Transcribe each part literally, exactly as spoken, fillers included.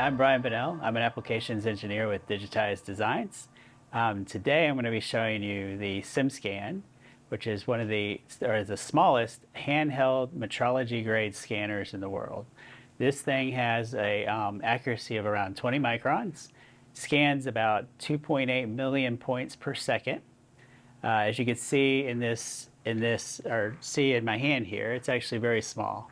Hi, I'm Brian Bunnell. I'm an applications engineer with Digitized Designs. Um, today I'm going to be showing you the SimScan, which is one of the, or the smallest handheld metrology grade scanners in the world. This thing has an um, accuracy of around twenty microns, scans about two point eight million points per second. Uh, as you can see in this, in this, or see in my hand here, it's actually very small.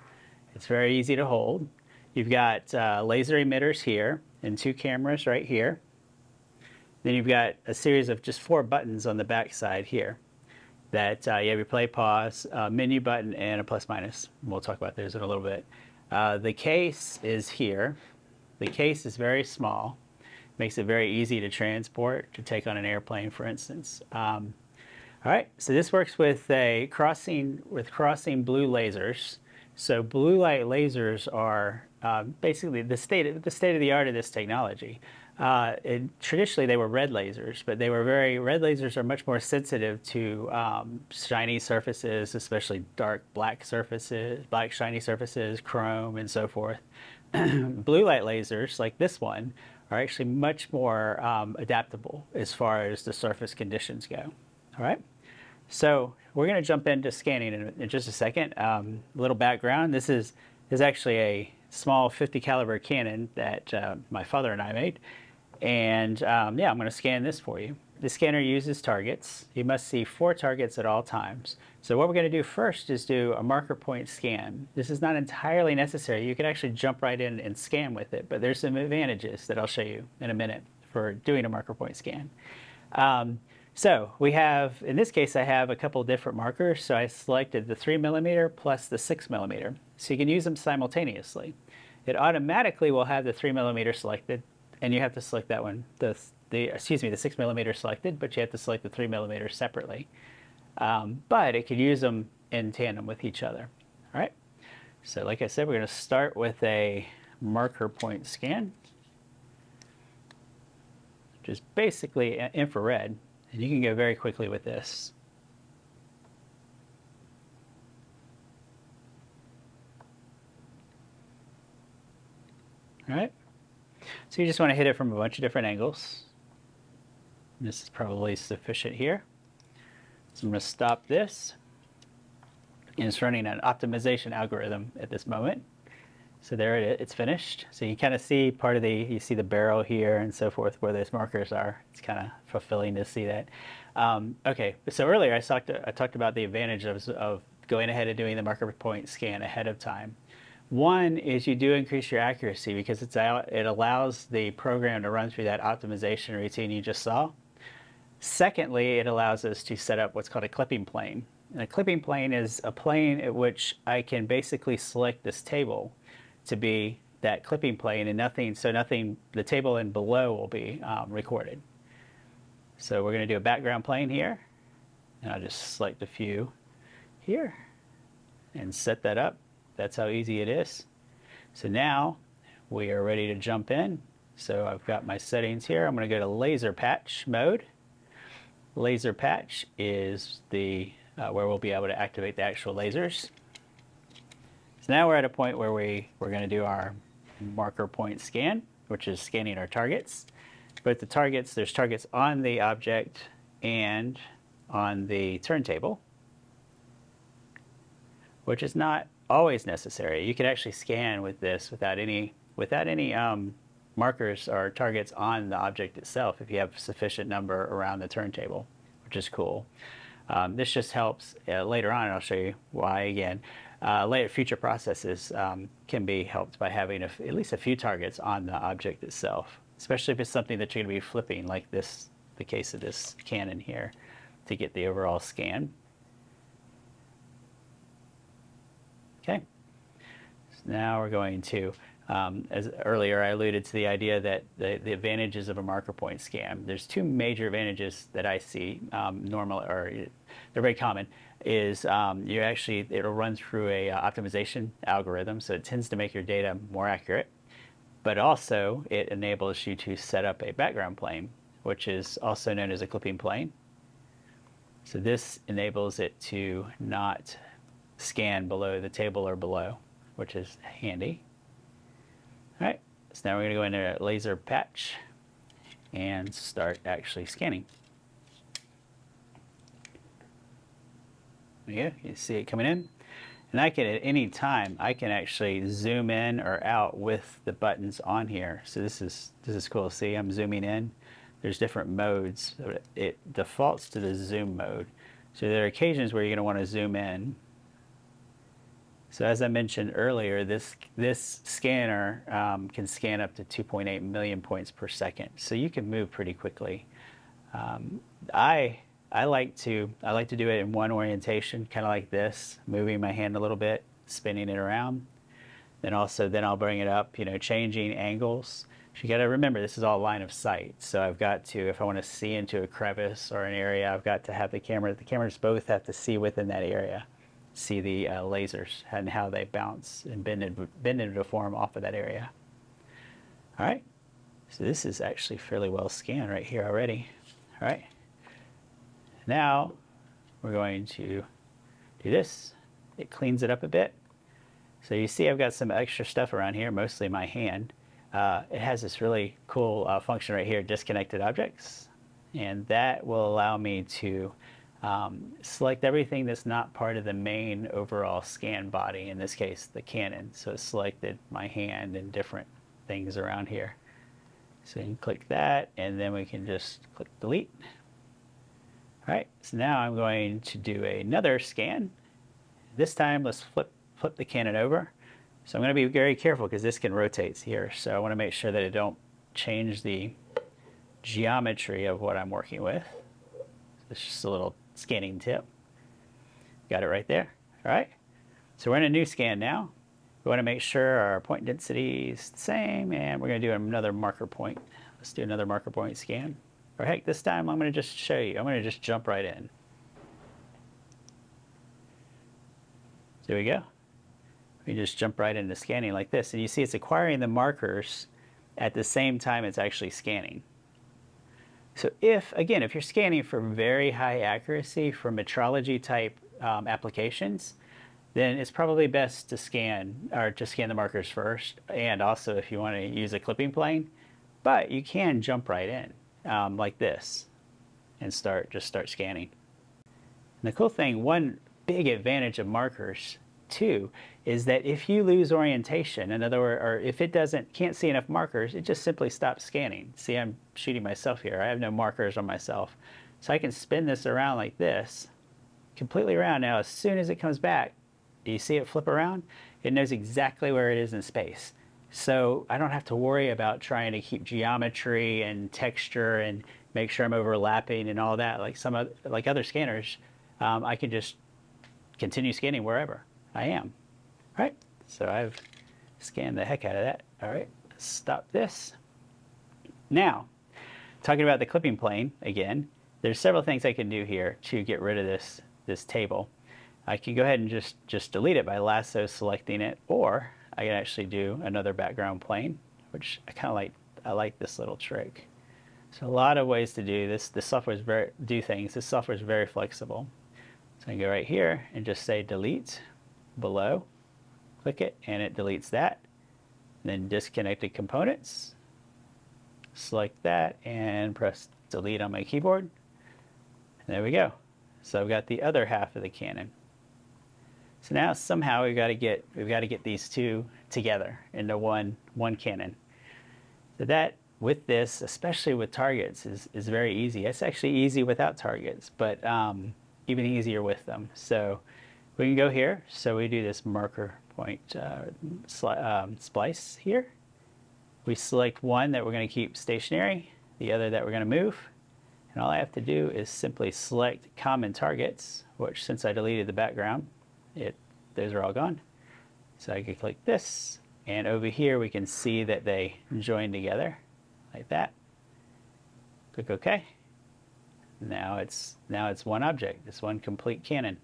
It's very easy to hold. You've got uh, laser emitters here and two cameras right here. Then you've got a series of just four buttons on the back side here. That uh, you have your play, pause, uh, menu button, and a plus minus. We'll talk about those in a little bit. Uh, the case is here. The case is very small. Makes it very easy to transport, to take on an airplane, for instance. Um, all right, so this works with a crossing with crossing blue lasers. So blue light lasers are uh, basically the state of, the state of the art of this technology. Uh, it, traditionally, they were red lasers, but they were very red lasers are much more sensitive to um, shiny surfaces, especially dark black surfaces, black shiny surfaces, chrome, and so forth. Blue light lasers, like this one, are actually much more um, adaptable as far as the surface conditions go. All right. So we're going to jump into scanning in, in just a second. Um, a little background. This is, is actually a small fifty caliber cannon that uh, my father and I made. And um, yeah, I'm going to scan this for you. The scanner uses targets. You must see four targets at all times. So what we're going to do first is do a marker point scan. This is not entirely necessary. You can actually jump right in and scan with it, but there's some advantages that I'll show you in a minute for doing a marker point scan. Um, So we have, in this case, I have a couple different markers. So I selected the three millimeter plus the six millimeter. So you can use them simultaneously. It automatically will have the three millimeter selected, and you have to select that one, the, the excuse me, the six millimeter selected, but you have to select the three millimeter separately. Um, but it could use them in tandem with each other. All right. So like I said, we're going to start with a marker point scan, which is basically infrared. And you can go very quickly with this. All right. So you just want to hit it from a bunch of different angles. This is probably sufficient here. So I'm going to stop this. And it's running an optimization algorithm at this moment. So there it is. It's finished. So you kind of see part of the, you see the barrel here and so forth where those markers are. It's kind of fulfilling to see that. Um, okay, so earlier I talked, I talked about the advantage of, of going ahead and doing the marker point scan ahead of time. One is you do increase your accuracy because it's out, it allows the program to run through that optimization routine you just saw. Secondly, it allows us to set up what's called a clipping plane. And a clipping plane is a plane at which I can basically select this table to be that clipping plane and nothing, so nothing, the table and below will be um, recorded. So we're gonna do a background plane here, and I'll just select a few here and set that up. That's how easy it is. So now we are ready to jump in. So I've got my settings here. I'm gonna go to laser patch mode. Laser patch is the, uh, where we'll be able to activate the actual lasers. Now we're at a point where we, we're going to do our marker point scan, which is scanning our targets. But the targets, there's targets on the object and on the turntable, which is not always necessary. You can actually scan with this without any, without any um, markers or targets on the object itself if you have a sufficient number around the turntable, which is cool. Um, this just helps uh, later on, and I'll show you why again. Uh, later future processes um, can be helped by having a, at least a few targets on the object itself, especially if it's something that you're going to be flipping, like this, the case of this cannon here, to get the overall scan. Okay, so now we're going to, um, as earlier I alluded to the idea that the, the advantages of a marker point scan. There's two major advantages that I see um, normally, or they're very common. Is um, you actually, it'll run through a uh, optimization algorithm, so it tends to make your data more accurate, but also it enables you to set up a background plane, which is also known as a clipping plane. So this enables it to not scan below the table or below, which is handy. All right, So now we're going to go into laser patch and start actually scanning. Yeah, you see it coming in. And I can, at any time, I can actually zoom in or out with the buttons on here. So this is, this is cool. See, I'm zooming in. There's different modes. It defaults to the zoom mode. So there are occasions where you're going to want to zoom in. So as I mentioned earlier, this, this scanner um, can scan up to two point eight million points per second. So you can move pretty quickly. Um, I... I like to I like to do it in one orientation, kind of like this, moving my hand a little bit, spinning it around. Then also, then I'll bring it up, you know, changing angles. You got to remember, this is all line of sight. So I've got to, if I want to see into a crevice or an area, I've got to have the camera. The cameras both have to see within that area, see the uh, lasers and how they bounce and bend and bend and deform off of that area. All right. So this is actually fairly well scanned right here already. All right. Now we're going to do this. It cleans it up a bit. So you see I've got some extra stuff around here, mostly my hand. Uh, it has this really cool uh, function right here, disconnected objects. And that will allow me to um, select everything that's not part of the main overall scan body, in this case, the Canon. So it selected my hand and different things around here. So you can click that, and then we can just click delete. All right, so now I'm going to do another scan. This time, let's flip, flip the Canon over. So I'm going to be very careful because this can rotate here. So I want to make sure that it don't change the geometry of what I'm working with. So it's just a little scanning tip. Got it right there. All right, so we're in a new scan now. We want to make sure our point density is the same, and we're going to do another marker point. Let's do another marker point scan. Or heck, this time I'm going to just show you. I'm going to just jump right in. So there we go. We just jump right into scanning like this. And you see it's acquiring the markers at the same time it's actually scanning. So if, again, if you're scanning for very high accuracy for metrology type um, applications, then it's probably best to scan, or to scan the markers first. And also if you want to use a clipping plane, but you can jump right in. Um, like this and start just start scanning. And the cool thing, one big advantage of markers too, is that if you lose orientation, in other words, or if it doesn't can't see enough markers, it just simply stops scanning. See, I'm shooting myself here. I have no markers on myself. So I can spin this around like this, completely around. Now as soon as it comes back, do you see it flip around? It knows exactly where it is in space. So I don't have to worry about trying to keep geometry and texture and make sure I'm overlapping and all that. Like some other, like other scanners, um, I can just continue scanning wherever I am. All right, so I've scanned the heck out of that. All right, let's stop this. Now, talking about the clipping plane again, there's several things I can do here to get rid of this, this table. I can go ahead and just, just delete it by lasso selecting it, or I can actually do another background plane, which I kind of like. I like this little trick. So a lot of ways to do this. The software is very do things. This software is very flexible. So I can go right here and just say delete below, click it, and it deletes that. And then disconnected components. Select that and press delete on my keyboard. And there we go. So I've got the other half of the Canon. So now somehow we've got to get we've got to get these two together into one one Canon. So that with this, especially with targets, is is very easy. It's actually easy without targets, but um, even easier with them. So we can go here. So we do this marker point uh, um, splice here. We select one that we're going to keep stationary, the other that we're going to move. And all I have to do is simply select common targets, which since I deleted the background, It, those are all gone. So I can click this, and over here we can see that they join together like that. Click OK. Now it's now it's one object. It's one complete Canon.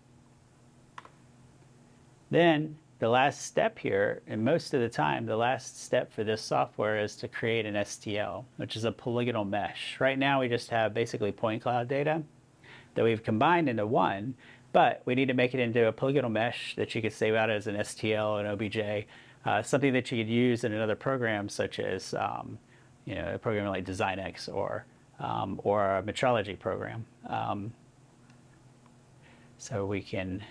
Then the last step here, and most of the time the last step for this software is to create an S T L, which is a polygonal mesh. Right now we just have basically point cloud data that we've combined into one. But we need to make it into a polygonal mesh that you could save out as an S T L, an O B J, uh, something that you could use in another program, such as um, you know, a program like DesignX or um, or a metrology program. Um, so we can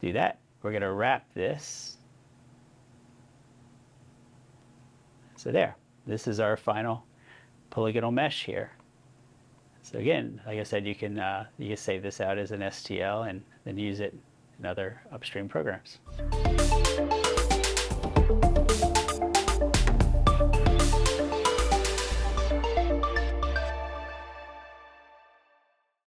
do that. We're going to wrap this. So there, this is our final polygonal mesh here. So again, like I said, you can uh, you can save this out as an S T L and then use it in other upstream programs.